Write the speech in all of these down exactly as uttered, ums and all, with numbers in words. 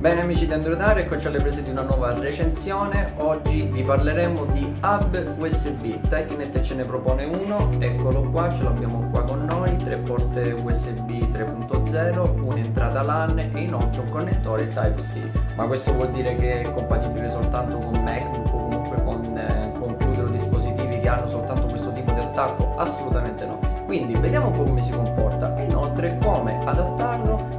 Bene amici di Androidare, eccoci alle prese di una nuova recensione. Oggi vi parleremo di hub U S B. Tecknet ce ne propone uno, eccolo qua, ce l'abbiamo qua con noi, tre porte U S B tre punto zero, un'entrata LAN e inoltre un connettore Type C. Ma questo vuol dire che è compatibile soltanto con MacBook o comunque con eh, computer o dispositivi che hanno soltanto questo tipo di attacco? Assolutamente no. Quindi vediamo un po' come si comporta e inoltre come adattarlo.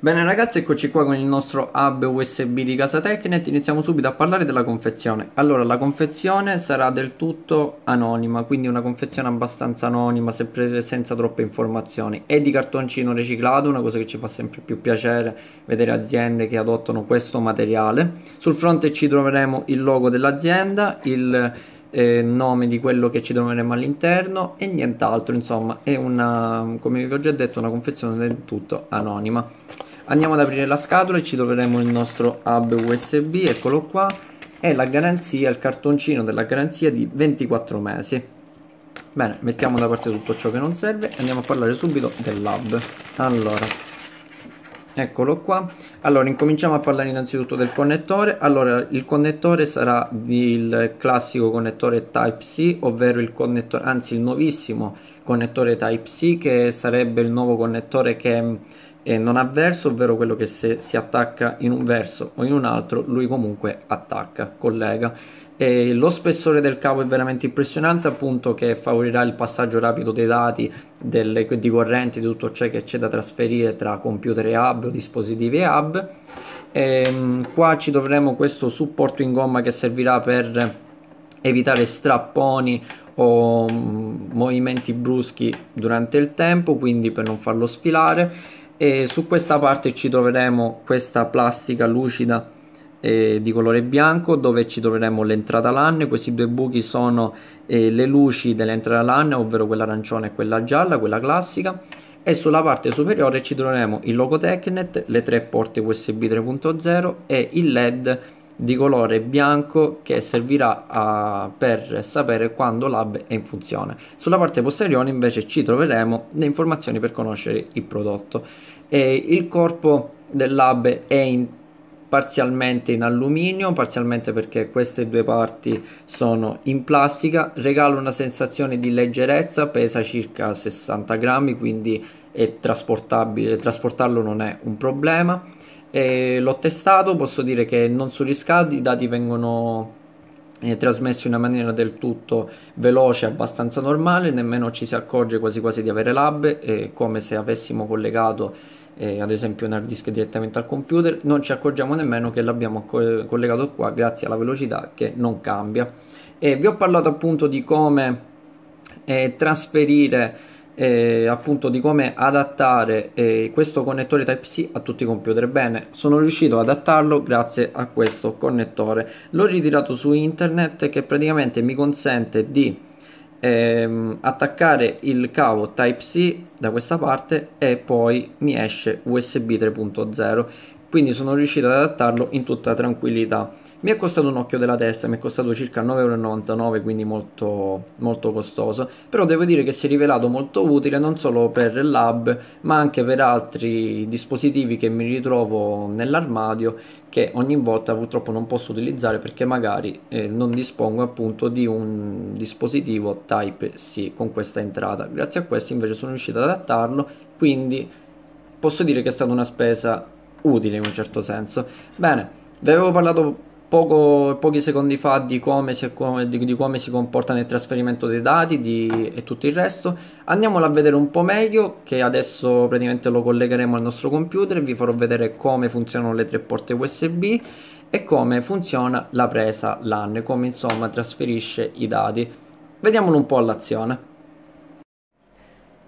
Bene ragazzi, eccoci qua con il nostro hub U S B di casa Tecknet. Iniziamo subito a parlare della confezione. Allora, la confezione sarà del tutto anonima, quindi una confezione abbastanza anonima, sempre senza troppe informazioni. È di cartoncino riciclato, una cosa che ci fa sempre più piacere vedere aziende che adottano questo materiale. Sul fronte ci troveremo il logo dell'azienda, il Eh, nome di quello che ci troveremo all'interno e nient'altro. Insomma, è una, come vi ho già detto, una confezione del tutto anonima. Andiamo ad aprire la scatola e ci troveremo il nostro hub U S B, eccolo qua, e la garanzia, il cartoncino della garanzia di ventiquattro mesi. Bene, mettiamo da parte tutto ciò che non serve e andiamo a parlare subito dell'hub. Allora, eccolo qua. Allora, incominciamo a parlare innanzitutto del connettore. Allora, il connettore sarà il classico connettore Type C, ovvero il connettore, anzi il nuovissimo connettore Type C, che sarebbe il nuovo connettore che è non avverso, ovvero quello che se si attacca in un verso o in un altro, lui comunque attacca, collega. E lo spessore del cavo è veramente impressionante, appunto, che favorirà il passaggio rapido dei dati, delle, di correnti, di tutto ciò che c'è da trasferire tra computer e hub o dispositivi e hub. E qua ci dovremo questo supporto in gomma che servirà per evitare strapponi o movimenti bruschi durante il tempo, quindi per non farlo sfilare. E su questa parte ci troveremo questa plastica lucida Eh, di colore bianco, dove ci troveremo l'entrata LAN. Questi due buchi sono eh, le luci dell'entrata LAN, ovvero quella arancione e quella gialla, quella classica. E sulla parte superiore ci troveremo il logo Tecknet, le tre porte U S B tre punto zero e il L E D di colore bianco che servirà a, per sapere quando l'hub è in funzione. Sulla parte posteriore invece ci troveremo le informazioni per conoscere il prodotto. E il corpo dell'hub è in parzialmente in alluminio, parzialmente perché queste due parti sono in plastica. Regala una sensazione di leggerezza, pesa circa sessanta grammi, quindi è trasportabile, trasportarlo non è un problema. L'ho testato, posso dire che non surriscaldi, i dati vengono eh, trasmessi in una maniera del tutto veloce, abbastanza normale, nemmeno ci si accorge quasi quasi di avere l'hub, eh, come se avessimo collegato Eh, ad esempio un hard disk direttamente al computer. Non ci accorgiamo nemmeno che l'abbiamo co collegato qua, grazie alla velocità che non cambia. E vi ho parlato appunto di come eh, trasferire eh, appunto di come adattare eh, questo connettore Type C a tutti i computer. Bene, sono riuscito ad adattarlo grazie a questo connettore. L'ho ritirato su internet, che praticamente mi consente di Ehm, attaccare il cavo Type C da questa parte e poi mi esce U S B tre punto zero, quindi sono riuscito ad adattarlo in tutta tranquillità. Mi è costato un occhio della testa, mi è costato circa nove e novantanove euro, quindi molto, molto costoso, però devo dire che si è rivelato molto utile non solo per l'hub ma anche per altri dispositivi che mi ritrovo nell'armadio, che ogni volta purtroppo non posso utilizzare perché magari eh, non dispongo appunto di un dispositivo Type C con questa entrata. Grazie a questo invece sono riuscito ad adattarlo, quindi posso dire che è stata una spesa utile in un certo senso. Bene, vi avevo parlato Poco, pochi secondi fa di come, si, di, di come si comporta nel trasferimento dei dati di, e tutto il resto. Andiamolo a vedere un po' meglio, che adesso praticamente lo collegheremo al nostro computer. Vi farò vedere come funzionano le tre porte U S B e come funziona la presa LAN, come insomma trasferisce i dati. Vediamolo un po' all'azione.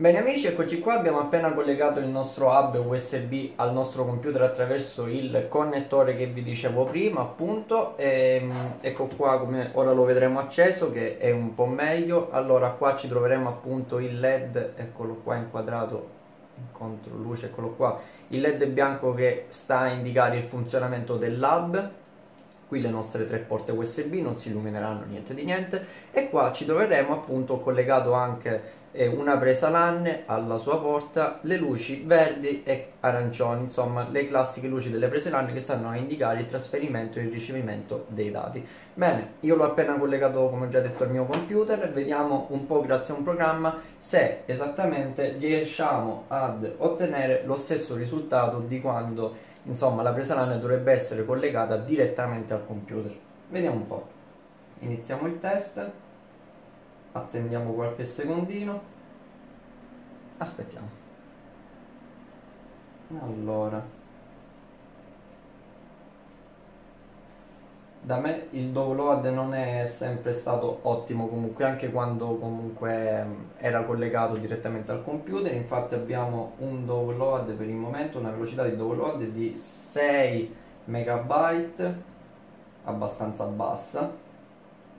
Bene amici, eccoci qua, abbiamo appena collegato il nostro hub U S B al nostro computer attraverso il connettore che vi dicevo prima, appunto. E, ecco qua, come ora lo vedremo acceso, che è un po' meglio. Allora, qua ci troveremo appunto il L E D, eccolo qua inquadrato in controluce, eccolo qua, il L E D bianco che sta a indicare il funzionamento dell'hub. qui le nostre tre porte U S B non si illumineranno niente di niente, e qua ci troveremo appunto collegato anche eh, una presa LAN alla sua porta, le luci verdi e arancioni, insomma le classiche luci delle prese LAN che stanno a indicare il trasferimento e il ricevimento dei dati. Bene, io l'ho appena collegato, come ho già detto, al mio computer, e vediamo un po' grazie a un programma se esattamente riusciamo ad ottenere lo stesso risultato di quando insomma la presa LAN dovrebbe essere collegata direttamente al computer. Vediamo un po'. Iniziamo il test, attendiamo qualche secondino, aspettiamo. Allora, da me il download non è sempre stato ottimo, comunque anche quando comunque era collegato direttamente al computer. Infatti abbiamo un download per il momento, una velocità di download di sei megabyte, abbastanza bassa,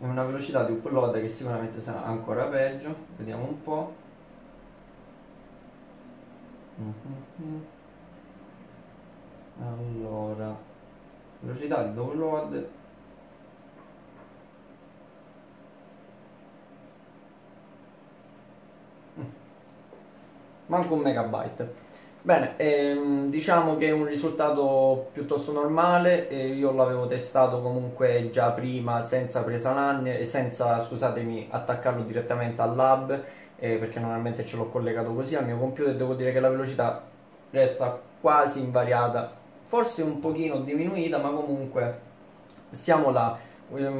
e una velocità di upload che sicuramente sarà ancora peggio. Vediamo un po'. Allora, velocità di download manco un megabyte. Bene, ehm, diciamo che è un risultato piuttosto normale, eh, io l'avevo testato comunque già prima senza presa LAN e senza, scusatemi, attaccarlo direttamente al hub, eh, perché normalmente ce l'ho collegato così al mio computer, e devo dire che la velocità resta quasi invariata, forse un pochino diminuita, ma comunque siamo là.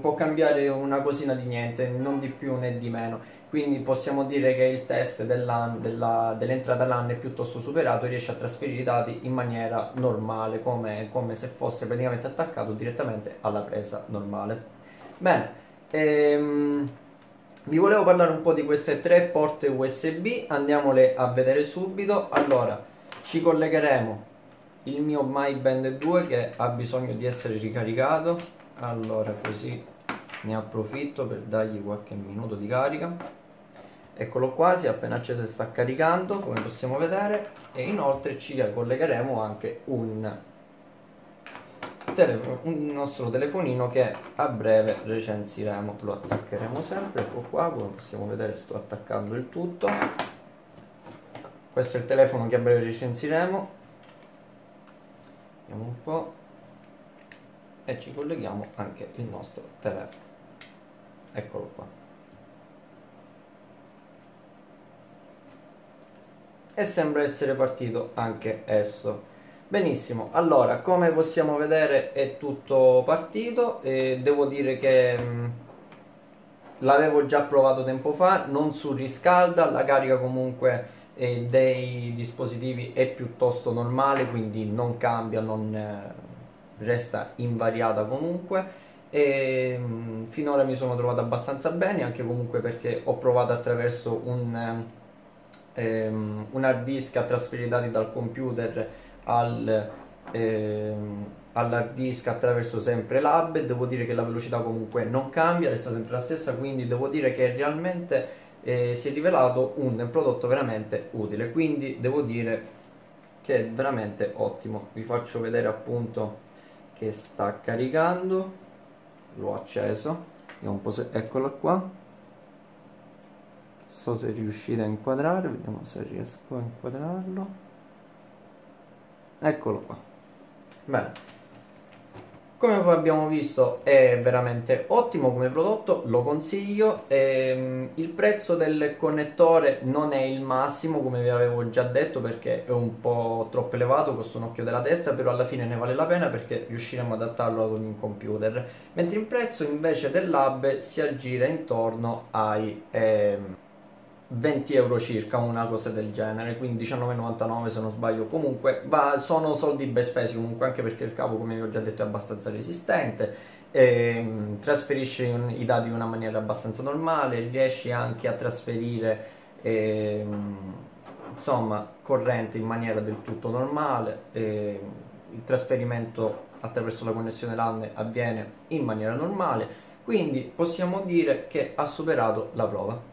Può cambiare una cosina di niente, non di più né di meno, quindi possiamo dire che il test dell'entrata LAN dell è piuttosto superato e riesce a trasferire i dati in maniera normale, come, come se fosse praticamente attaccato direttamente alla presa normale. Bene, ehm, vi volevo parlare un po' di queste tre porte U S B, andiamole a vedere subito. Allora, ci collegheremo il mio My Band due che ha bisogno di essere ricaricato. Allora, così ne approfitto per dargli qualche minuto di carica. Eccolo qua, si è appena acceso e sta caricando, come possiamo vedere. E inoltre ci collegheremo anche un, un nostro telefonino che a breve recensiremo. Lo attaccheremo sempre, ecco qua, come possiamo vedere sto attaccando il tutto. Questo è il telefono che a breve recensiremo. Vediamo un po'. E ci colleghiamo anche il nostro telefono, eccolo qua, e sembra essere partito anche esso. Benissimo, allora come possiamo vedere è tutto partito, e devo dire che l'avevo già provato tempo fa, non surriscalda, la carica comunque eh, dei dispositivi è piuttosto normale, quindi non cambia, non... Eh, resta invariata comunque, e mh, finora mi sono trovato abbastanza bene, anche comunque perché ho provato attraverso un, ehm, un hard disk a trasferire i dati dal computer al, ehm, all'hard disk attraverso sempre l'hub, e devo dire che la velocità comunque non cambia, resta sempre la stessa, quindi devo dire che realmente eh, si è rivelato un prodotto veramente utile, quindi devo dire che è veramente ottimo. Vi faccio vedere appunto che sta caricando, l'ho acceso, vediamo un po' se... eccolo qua, non so se riuscite a inquadrare, vediamo se riesco a inquadrarlo, eccolo qua. Bene, come abbiamo visto è veramente ottimo come prodotto, lo consiglio. Ehm, il prezzo del connettore non è il massimo, come vi avevo già detto, perché è un po' troppo elevato, costa un occhio della testa, però alla fine ne vale la pena perché riusciremo ad adattarlo ad ogni computer, mentre il prezzo invece dell'hub si aggira intorno ai ehm, venti euro circa, una cosa del genere, quindi diciannove e novantanove se non sbaglio. Comunque va, sono soldi ben spesi comunque, anche perché il cavo, come vi ho già detto, è abbastanza resistente, e trasferisce i dati in una maniera abbastanza normale, riesce anche a trasferire e, insomma corrente in maniera del tutto normale, e il trasferimento attraverso la connessione LAN avviene in maniera normale, quindi possiamo dire che ha superato la prova.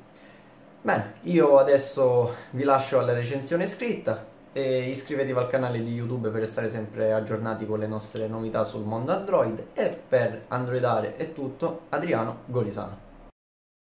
Bene, io adesso vi lascio alla recensione scritta, e iscrivetevi al canale di YouTube per stare sempre aggiornati con le nostre novità sul mondo Android. E per Androidare è tutto, Adriano Golisano.